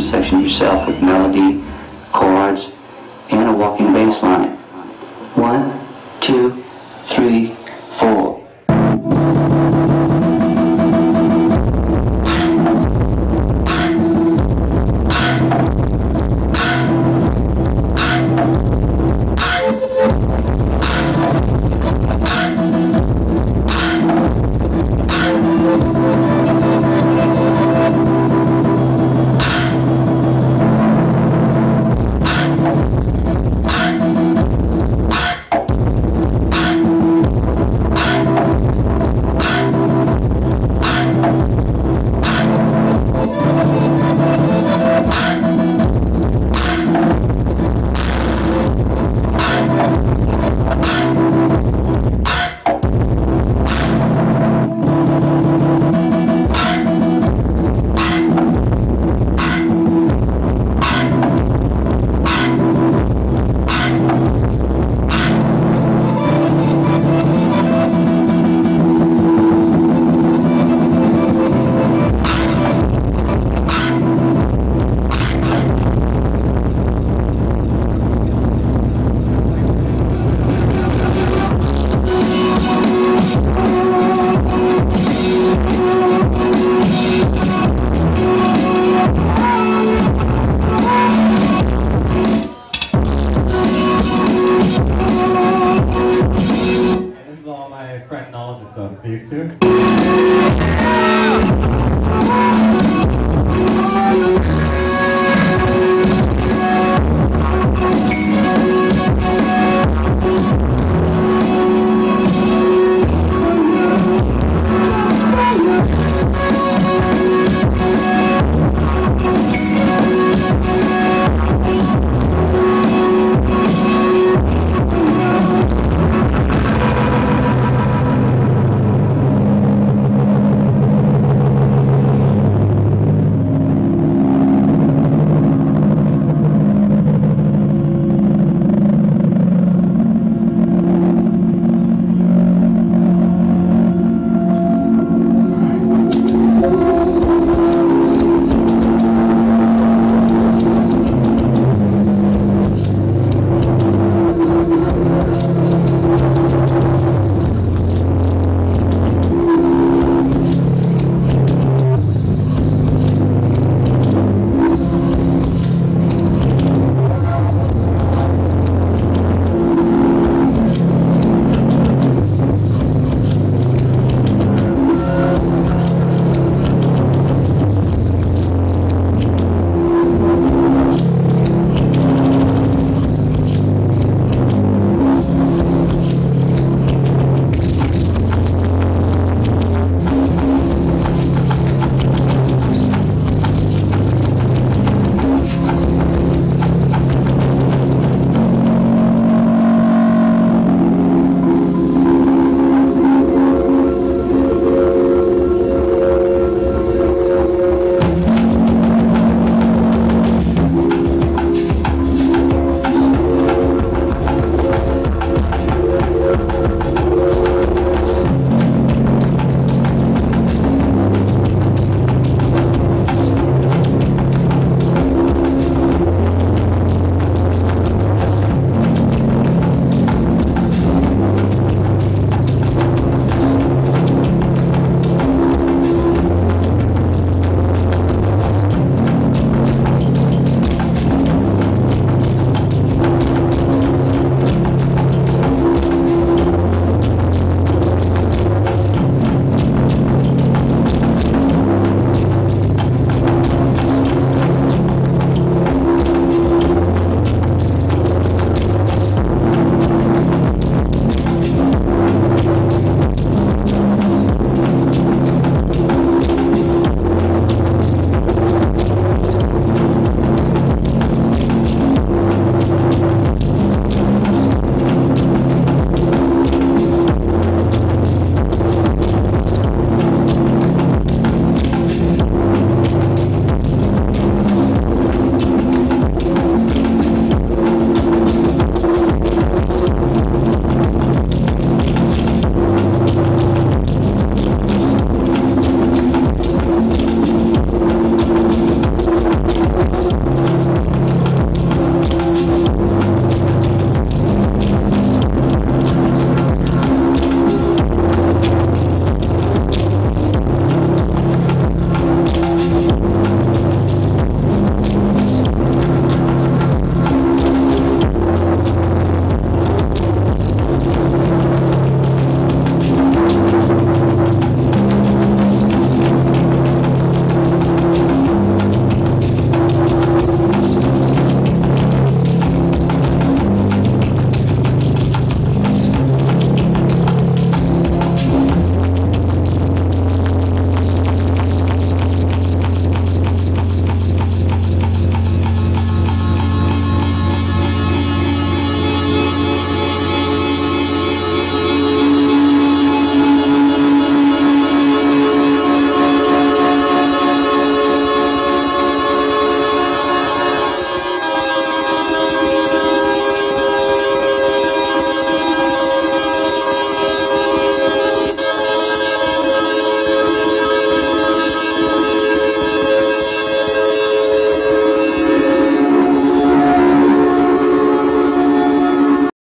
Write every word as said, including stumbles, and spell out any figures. Section yourself with melody, chords, and a walking bass line. One, two, three, four. These two.